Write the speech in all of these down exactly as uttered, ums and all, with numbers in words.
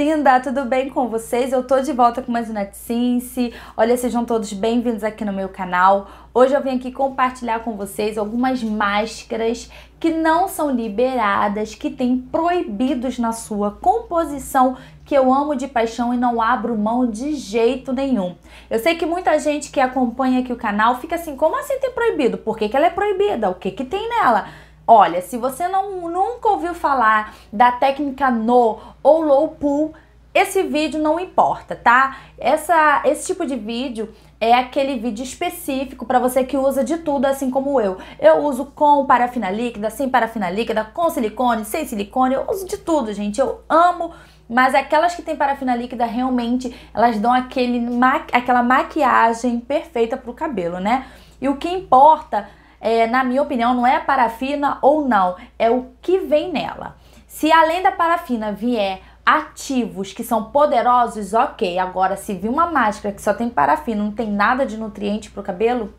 Linda, tudo bem com vocês? Eu tô de volta com mais um Naty Since. Olha, sejam todos bem-vindos aqui no meu canal. Hoje eu vim aqui compartilhar com vocês algumas máscaras que não são liberadas, que tem proibidos na sua composição, que eu amo de paixão e não abro mão de jeito nenhum. Eu sei que muita gente que acompanha aqui o canal fica assim, como assim tem proibido? Por que que ela é proibida? O que que tem nela? Olha, se você não, nunca ouviu falar da técnica no ou low pull, esse vídeo não importa, tá? Essa, esse tipo de vídeo é aquele vídeo específico para você que usa de tudo, assim como eu. Eu uso com parafina líquida, sem parafina líquida, com silicone, sem silicone, eu uso de tudo, gente. Eu amo, mas aquelas que tem parafina líquida, realmente, elas dão aquele ma- aquela maquiagem perfeita pro cabelo, né? E o que importa... É, na minha opinião, não é a parafina ou não, é o que vem nela. Se além da parafina vier ativos que são poderosos, ok. Agora, se vir uma máscara que só tem parafina, não tem nada de nutriente pro cabelo,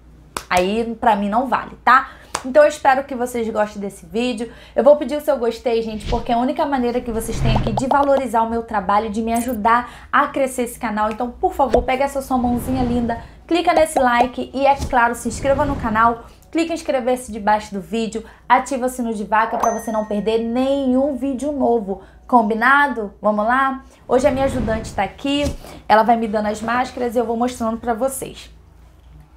aí pra mim não vale, tá? Então eu espero que vocês gostem desse vídeo. Eu vou pedir o seu gostei, gente, porque é a única maneira que vocês têm aqui de valorizar o meu trabalho, de me ajudar a crescer esse canal. Então, por favor, pega essa sua mãozinha linda, clica nesse like e, é claro, se inscreva no canal. Clique em inscrever-se debaixo do vídeo, ativa o sino de vaca para você não perder nenhum vídeo novo. Combinado? Vamos lá? Hoje a minha ajudante está aqui, ela vai me dando as máscaras e eu vou mostrando para vocês.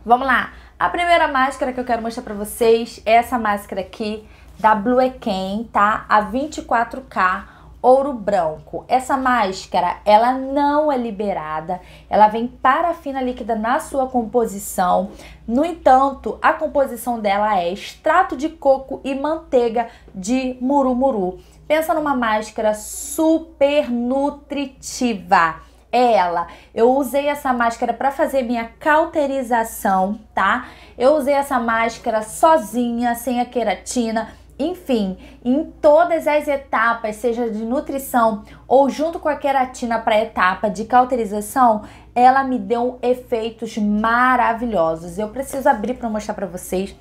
Vamos lá! A primeira máscara que eu quero mostrar para vocês é essa máscara aqui da Blueken, tá? A vinte e quatro K ouro branco. Essa máscara, ela não é liberada, ela vem parafina líquida na sua composição. No entanto, a composição dela é extrato de coco e manteiga de murumuru. Pensa numa máscara super nutritiva. É ela. Eu usei essa máscara para fazer minha cauterização, tá? Eu usei essa máscara sozinha, sem a queratina. Enfim, em todas as etapas, seja de nutrição ou junto com a queratina para a etapa de cauterização, ela me deu efeitos maravilhosos. Eu preciso abrir para mostrar para vocês.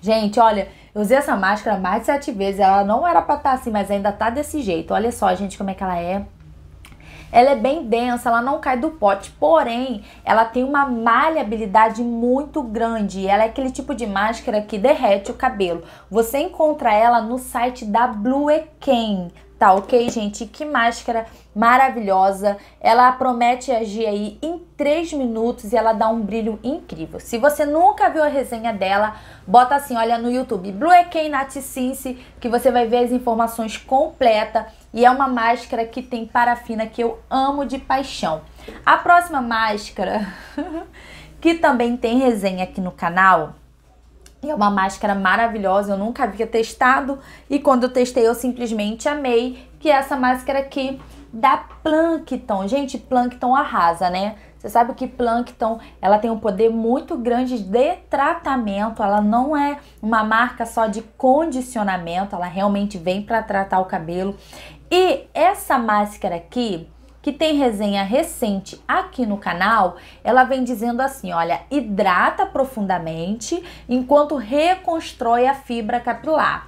Gente, olha, eu usei essa máscara mais de sete vezes. Ela não era para estar assim, mas ainda tá desse jeito. Olha só, gente, como é que ela é. Ela é bem densa, ela não cai do pote, porém, ela tem uma maleabilidade muito grande. Ela é aquele tipo de máscara que derrete o cabelo. Você encontra ela no site da Blueken, tá ok, gente? Que máscara maravilhosa. Ela promete agir aí em três minutos e ela dá um brilho incrível. Se você nunca viu a resenha dela, bota assim, olha no YouTube, Blueken Naty Since, que você vai ver as informações completas. E é uma máscara que tem parafina que eu amo de paixão. A próxima máscara, que também tem resenha aqui no canal, é uma máscara maravilhosa, eu nunca havia testado. E quando eu testei, eu simplesmente amei, que é essa máscara aqui da Plankton. Gente, Plankton arrasa, né? Você sabe que Plankton, ela tem um poder muito grande de tratamento. Ela não é uma marca só de condicionamento, ela realmente vem para tratar o cabelo. E essa máscara aqui, que tem resenha recente aqui no canal, ela vem dizendo assim, olha, hidrata profundamente enquanto reconstrói a fibra capilar.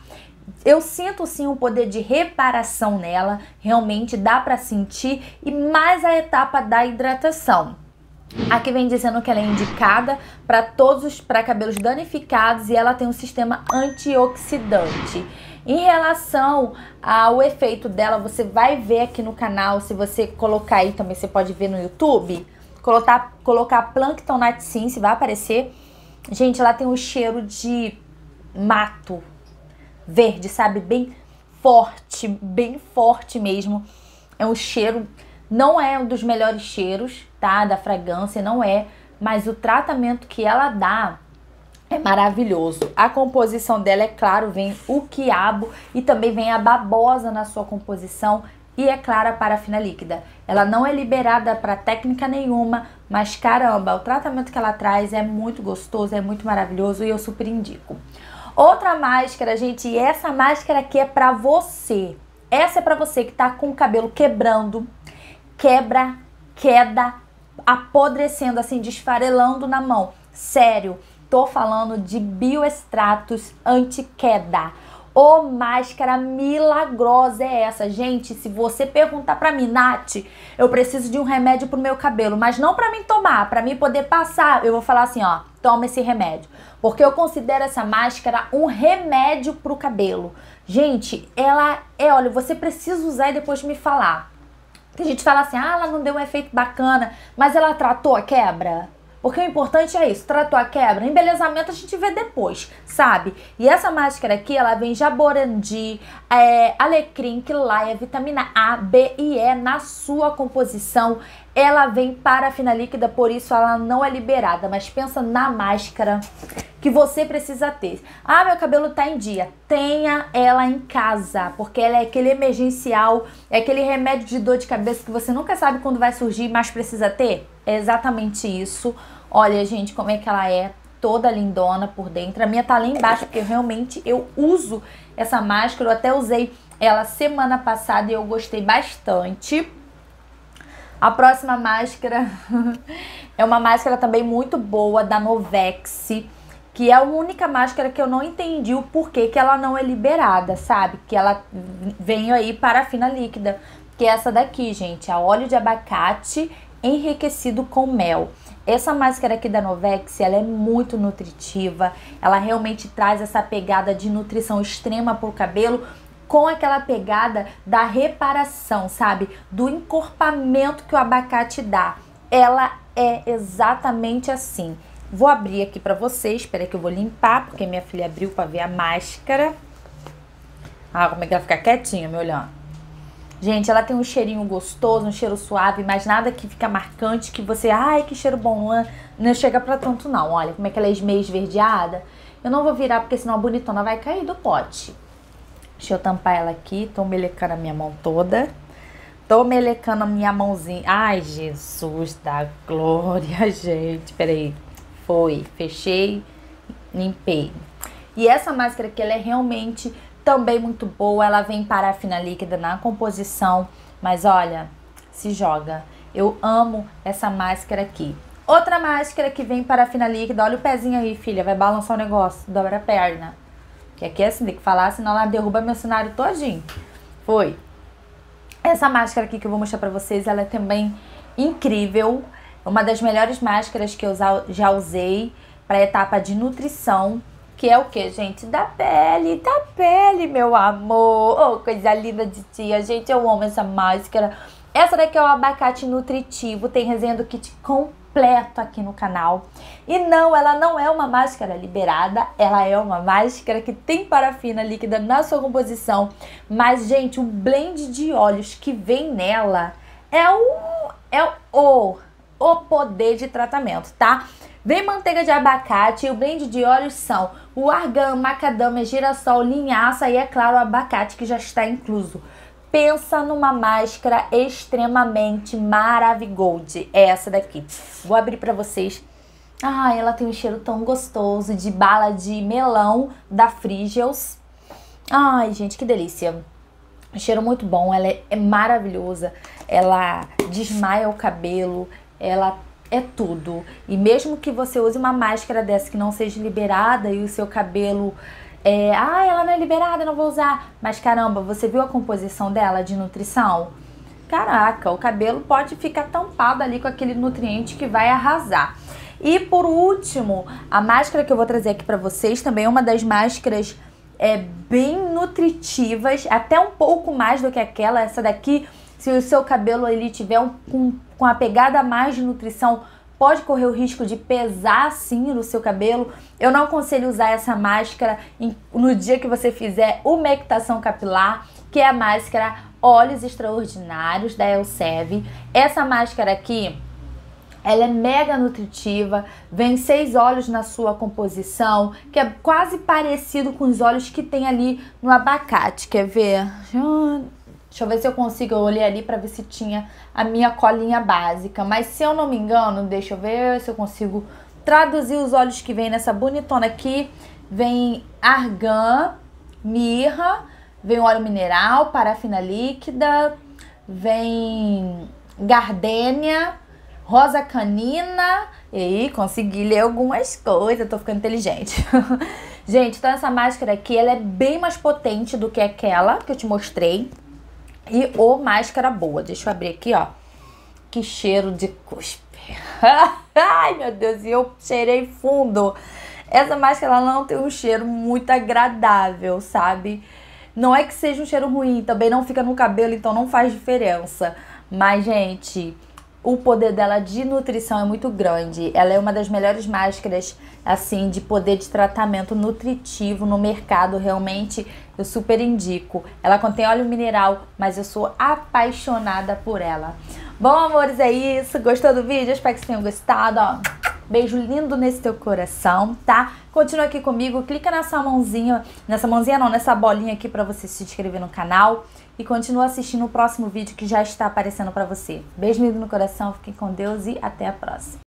Eu sinto sim um poder de reparação nela, realmente dá pra sentir, e mais a etapa da hidratação. Aqui vem dizendo que ela é indicada para todos os para cabelos danificados e ela tem um sistema antioxidante. Em relação ao efeito dela, você vai ver aqui no canal, se você colocar aí também, você pode ver no YouTube, colocar, colocar Plankton Naty Since, vai aparecer. Gente, ela tem um cheiro de mato verde, sabe? Bem forte, bem forte mesmo. É um cheiro, não é um dos melhores cheiros, tá? Da fragrância, não é. Mas o tratamento que ela dá... é maravilhoso. A composição dela, é claro, vem o quiabo e também vem a babosa na sua composição e, é claro, a parafina líquida. Ela não é liberada para técnica nenhuma, mas caramba, o tratamento que ela traz é muito gostoso, é muito maravilhoso e eu super indico. Outra máscara, gente, e essa máscara aqui é para você. Essa é para você que tá com o cabelo quebrando, quebra, queda, apodrecendo assim, desfarelando na mão. Sério. Tô falando de Bioextratus anti-queda. Ô máscara milagrosa é essa, gente? Se você perguntar pra mim, Naty, eu preciso de um remédio pro meu cabelo, mas não pra mim tomar, pra mim poder passar, eu vou falar assim, ó, toma esse remédio, porque eu considero essa máscara um remédio pro cabelo. Gente, ela é, olha, você precisa usar e depois me falar. Tem gente que fala assim, ah, ela não deu um efeito bacana, mas ela tratou a quebra? Porque o importante é isso, tratou a quebra, embelezamento a gente vê depois, sabe? E essa máscara aqui, ela vem jaborandi, é, alecrim, quilaia, vitamina A, B e E na sua composição. Ela vem parafina líquida, por isso ela não é liberada. Mas pensa na máscara que você precisa ter. Ah, meu cabelo tá em dia. Tenha ela em casa, porque ela é aquele emergencial, é aquele remédio de dor de cabeça que você nunca sabe quando vai surgir, mas precisa ter. É exatamente isso. Olha, gente, como é que ela é toda lindona por dentro. A minha tá lá embaixo, porque eu, realmente eu uso essa máscara. Eu até usei ela semana passada e eu gostei bastante. A próxima máscara é uma máscara também muito boa da Novex, que é a única máscara que eu não entendi o porquê que ela não é liberada, sabe? Que ela vem aí parafina líquida, que é essa daqui, gente, a óleo de abacate enriquecido com mel. Essa máscara aqui da Novex, ela é muito nutritiva, ela realmente traz essa pegada de nutrição extrema pro cabelo, com aquela pegada da reparação, sabe? Do encorpamento que o abacate dá. Ela é exatamente assim. Vou abrir aqui pra vocês, espera que eu vou limpar, porque minha filha abriu pra ver a máscara. Ah, como é que ela fica quietinha, me olhando. Gente, ela tem um cheirinho gostoso, um cheiro suave, mas nada que fica marcante, que você, ai, que cheiro bom, não chega pra tanto não. Olha, como é que ela é meio esverdeada. Eu não vou virar, porque senão a bonitona vai cair do pote. Deixa eu tampar ela aqui, tô melecando a minha mão toda. Tô melecando a minha mãozinha. Ai, Jesus da glória, gente, peraí. Foi, fechei, limpei. E essa máscara aqui, ela é realmente também muito boa. Ela vem parafina líquida na composição. Mas olha, se joga. Eu amo essa máscara aqui. Outra máscara que vem parafina líquida. Olha o pezinho aí, filha. Vai balançar o negócio. Dobra a perna. Que aqui é assim, tem que falar, senão ela derruba meu cenário todinho. Foi. Essa máscara aqui que eu vou mostrar pra vocês, ela é também incrível. Uma das melhores máscaras que eu já usei para a etapa de nutrição, que é o que, gente? Da pele, da pele, meu amor. Oh, coisa linda de tia, gente, eu amo essa máscara. Essa daqui é o abacate nutritivo, tem resenha do kit completo aqui no canal. E não, ela não é uma máscara liberada, ela é uma máscara que tem parafina líquida na sua composição. Mas, gente, o blend de óleos que vem nela é o... é o... o poder de tratamento, tá? Vem manteiga de abacate e o blend de óleos são o argan, macadâmia, girassol, linhaça e, é claro, o abacate que já está incluso. Pensa numa máscara extremamente maravigold. É essa daqui. Vou abrir pra vocês. Ah, ela tem um cheiro tão gostoso de bala de melão da Frigels. Ai, gente, que delícia. Um cheiro muito bom. Ela é, é maravilhosa. Ela desmaia o cabelo. Ela é tudo. E mesmo que você use uma máscara dessa que não seja liberada e o seu cabelo é... ah, ela não é liberada, não vou usar. Mas caramba, você viu a composição dela de nutrição? Caraca, o cabelo pode ficar tampado ali com aquele nutriente que vai arrasar. E por último, a máscara que eu vou trazer aqui pra vocês também é uma das máscaras é, bem nutritivas. Até um pouco mais do que aquela. Essa daqui... se o seu cabelo ele tiver um, um, com a pegada a mais de nutrição, pode correr o risco de pesar sim no seu cabelo. Eu não aconselho usar essa máscara em, no dia que você fizer umectação capilar, que é a máscara Óleos Extraordinários da Elseve. Essa máscara aqui, ela é mega nutritiva, vem seis óleos na sua composição, que é quase parecido com os óleos que tem ali no abacate. Quer ver? Deixa eu ver se eu consigo, eu olhei ali pra ver se tinha a minha colinha básica. Mas se eu não me engano, deixa eu ver se eu consigo traduzir os óleos que vem nessa bonitona aqui. Vem argan, mirra, vem óleo mineral, parafina líquida, vem gardênia, rosa canina. E aí, consegui ler algumas coisas, tô ficando inteligente. Gente, então essa máscara aqui, ela é bem mais potente do que aquela que eu te mostrei. E ô, máscara boa. Deixa eu abrir aqui, ó. Que cheiro de cuspe. Ai, meu Deus, e eu cheirei fundo. Essa máscara, ela não tem um cheiro muito agradável, sabe? Não é que seja um cheiro ruim, também não fica no cabelo, então não faz diferença. Mas, gente, o poder dela de nutrição é muito grande. Ela é uma das melhores máscaras, assim, de poder de tratamento nutritivo no mercado. Realmente, eu super indico. Ela contém óleo mineral, mas eu sou apaixonada por ela. Bom, amores, é isso. Gostou do vídeo? Eu espero que vocês tenham gostado, ó. Beijo lindo nesse teu coração, tá? Continua aqui comigo, clica nessa mãozinha, nessa mãozinha não, nessa bolinha aqui pra você se inscrever no canal. E continua assistindo o próximo vídeo que já está aparecendo pra você. Beijo lindo no coração, fiquem com Deus e até a próxima.